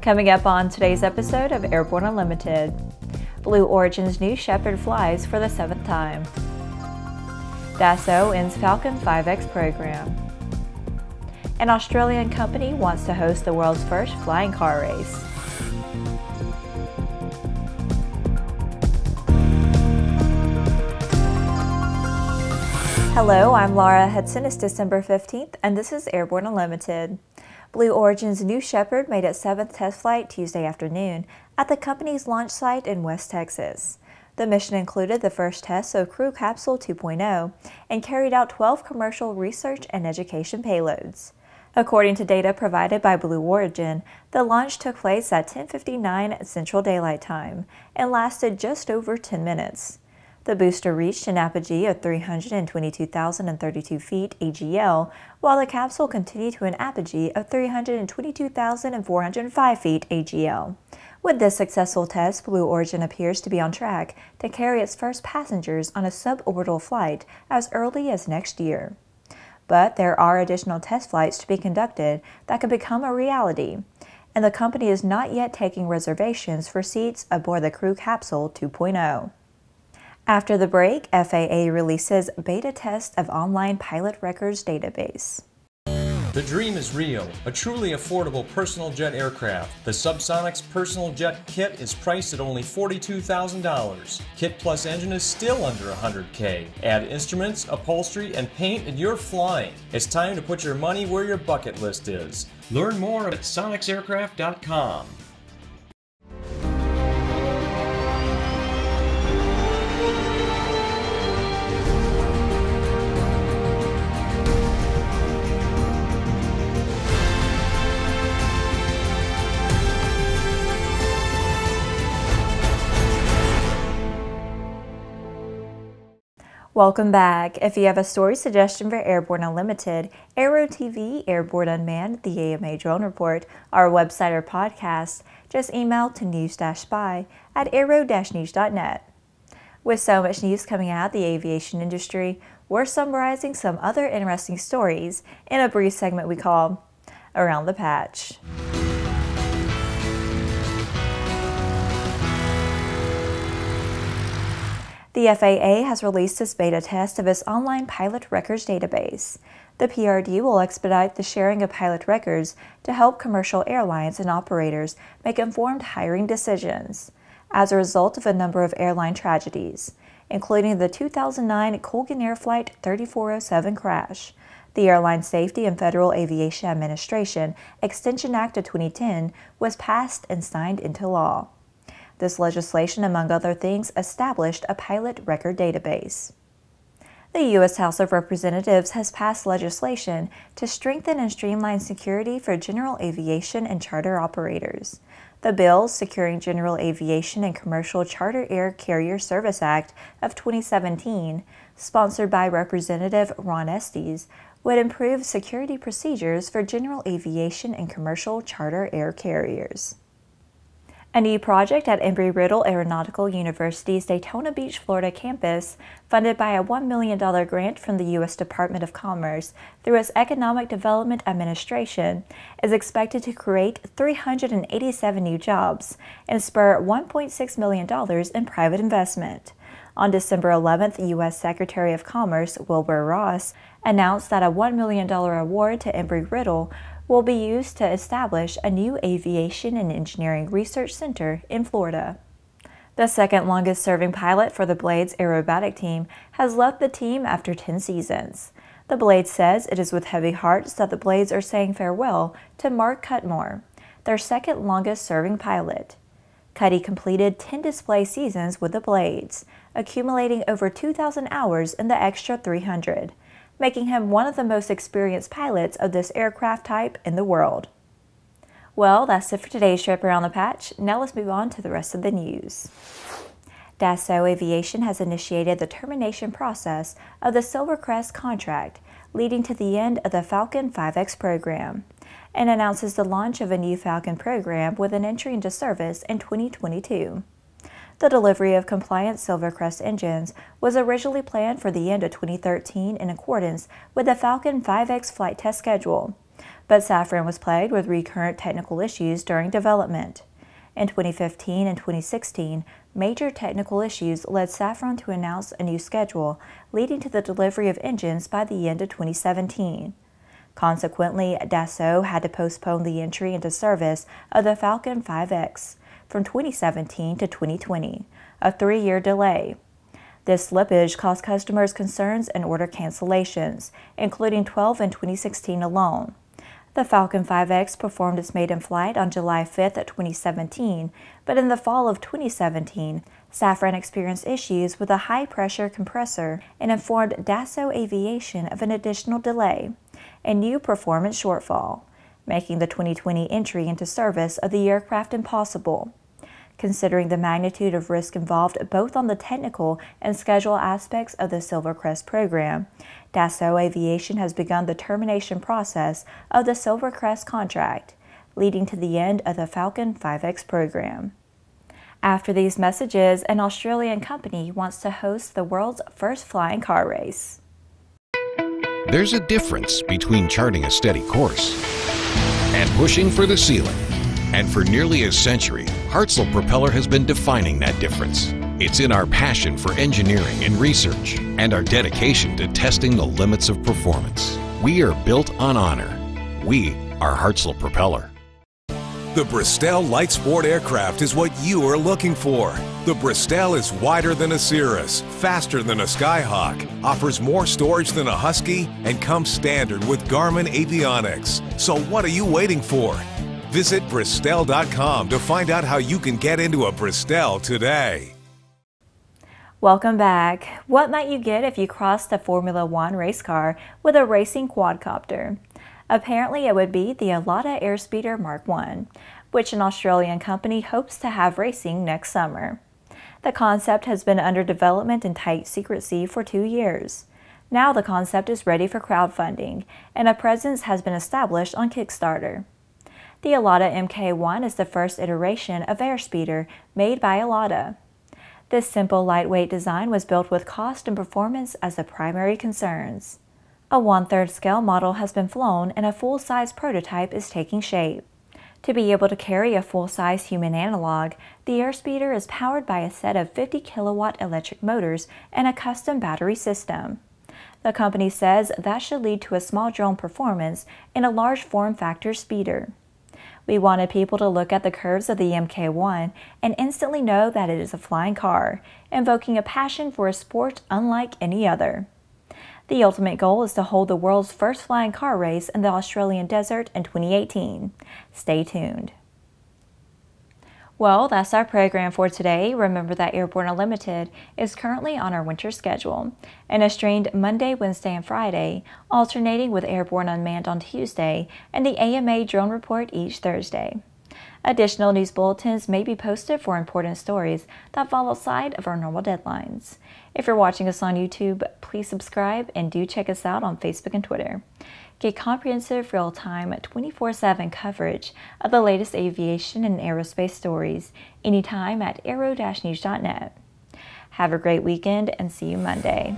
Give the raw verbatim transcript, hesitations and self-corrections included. Coming up on today's episode of Airborne Unlimited, Blue Origin's New Shepard flies for the seventh time. Dassault ends Falcon five X program. An Australian company wants to host the world's first flying car race. Hello, I'm Laura Hudson. It's December fifteenth, and this is Airborne Unlimited. Blue Origin's New Shepard made its seventh test flight Tuesday afternoon at the company's launch site in West Texas. The mission included the first test of Crew Capsule two point oh and carried out twelve commercial research and education payloads. According to data provided by Blue Origin, the launch took place at ten fifty-nine Central Daylight Time and lasted just over ten minutes. The booster reached an apogee of three hundred twenty-two thousand thirty-two feet A G L, while the capsule continued to an apogee of three hundred twenty-two thousand four hundred five feet A G L. With this successful test, Blue Origin appears to be on track to carry its first passengers on a suborbital flight as early as next year. But there are additional test flights to be conducted that could become a reality, and the company is not yet taking reservations for seats aboard the Crew Capsule two point oh. After the break, F A A releases beta test of online pilot records database. The dream is real, a truly affordable personal jet aircraft. The Subsonics Personal Jet Kit is priced at only forty-two thousand dollars. Kit plus engine is still under one hundred K. Add instruments, upholstery, and paint and you're flying. It's time to put your money where your bucket list is. Learn more at sonics aircraft dot com. Welcome back. If you have a story suggestion for Airborne Unlimited, Aero T V, Airborne Unmanned, the A M A Drone Report, our website or podcast, just email to news-spy at aero dash news dot net. With so much news coming out of the aviation industry, we're summarizing some other interesting stories in a brief segment we call Around the Patch. The F A A has released its beta test of its online pilot records database. The P R D will expedite the sharing of pilot records to help commercial airlines and operators make informed hiring decisions as a result of a number of airline tragedies, including the two thousand nine Colgan Air Flight thirty-four oh seven crash, the Airline Safety and Federal Aviation Administration Extension Act of twenty ten was passed and signed into law. This legislation, among other things, established a pilot record database. The U S House of Representatives has passed legislation to strengthen and streamline security for general aviation and charter operators. The bill, Securing General Aviation and Commercial Charter Air Carrier Service Act of twenty seventeen, sponsored by Representative Ron Estes, would improve security procedures for general aviation and commercial charter air carriers. A new project at Embry-Riddle Aeronautical University's Daytona Beach, Florida campus, funded by a one million dollar grant from the U S Department of Commerce through its Economic Development Administration, is expected to create three hundred eighty-seven new jobs and spur one point six million dollars in private investment. On December eleventh, U S Secretary of Commerce Wilbur Ross announced that a one million dollar award to Embry-Riddle will be used to establish a new Aviation and Engineering Research Center in Florida. The second longest serving pilot for the Blades Aerobatic Team has left the team after ten seasons. The Blades says it is with heavy hearts that the Blades are saying farewell to Mark Cutmore, their second longest serving pilot. Cuddy completed ten display seasons with the Blades, accumulating over two thousand hours in the Extra three hundred. Making him one of the most experienced pilots of this aircraft type in the world. Well, that's it for today's trip around the patch. Now let's move on to the rest of the news. Dassault Aviation has initiated the termination process of the Silvercrest contract, leading to the end of the Falcon five X program, and announces the launch of a new Falcon program with an entry into service in twenty twenty-two. The delivery of compliant Silvercrest engines was originally planned for the end of twenty thirteen in accordance with the Falcon five X flight test schedule, but Safran was plagued with recurrent technical issues during development. In twenty fifteen and twenty sixteen, major technical issues led Safran to announce a new schedule, leading to the delivery of engines by the end of twenty seventeen. Consequently, Dassault had to postpone the entry into service of the Falcon five X from twenty seventeen to twenty twenty, a three-year delay. This slippage caused customers concerns and order cancellations, including twelve in twenty sixteen alone. The Falcon five X performed its maiden flight on July fifth, twenty seventeen, but in the fall of twenty seventeen, Safran experienced issues with a high-pressure compressor and informed Dassault Aviation of an additional delay and new performance shortfall, making the twenty twenty entry into service of the aircraft impossible. Considering the magnitude of risk involved both on the technical and schedule aspects of the Silvercrest program, Dassault Aviation has begun the termination process of the Silvercrest contract, leading to the end of the Falcon five X program. After these messages, an Australian company wants to host the world's first flying car race. There's a difference between charting a steady course and pushing for the ceiling. And for nearly a century, Hartzell Propeller has been defining that difference. It's in our passion for engineering and research and our dedication to testing the limits of performance. We are built on honor. We are Hartzell Propeller. The Bristell light sport aircraft is what you are looking for. The Bristell is wider than a Cirrus, faster than a Skyhawk, offers more storage than a Husky, and comes standard with Garmin Avionics. So what are you waiting for? Visit Bristell dot com to find out how you can get into a Bristell today. Welcome back. What might you get if you crossed a Formula One race car with a racing quadcopter? Apparently it would be the Alata Airspeeder Mark one, which an Australian company hopes to have racing next summer. The concept has been under development in tight secrecy for two years. Now the concept is ready for crowdfunding, and a presence has been established on Kickstarter. The Alata M K one is the first iteration of Airspeeder made by Alata. This simple, lightweight design was built with cost and performance as the primary concerns. A one-third scale model has been flown and a full-size prototype is taking shape. To be able to carry a full-size human analog, the Airspeeder is powered by a set of fifty kilowatt electric motors and a custom battery system. The company says that should lead to a small drone performance in a large form factor speeder. We wanted people to look at the curves of the M K one and instantly know that it is a flying car, invoking a passion for a sport unlike any other. The ultimate goal is to hold the world's first flying car race in the Australian desert in twenty eighteen. Stay tuned. Well, that's our program for today. Remember that Airborne Unlimited is currently on our winter schedule and is streamed Monday, Wednesday, and Friday, alternating with Airborne Unmanned on Tuesday and the A M A Drone Report each Thursday. Additional news bulletins may be posted for important stories that fall outside of our normal deadlines. If you're watching us on YouTube, please subscribe and do check us out on Facebook and Twitter. Get comprehensive, real-time, twenty-four seven coverage of the latest aviation and aerospace stories anytime at aero dash news dot net. Have a great weekend and see you Monday.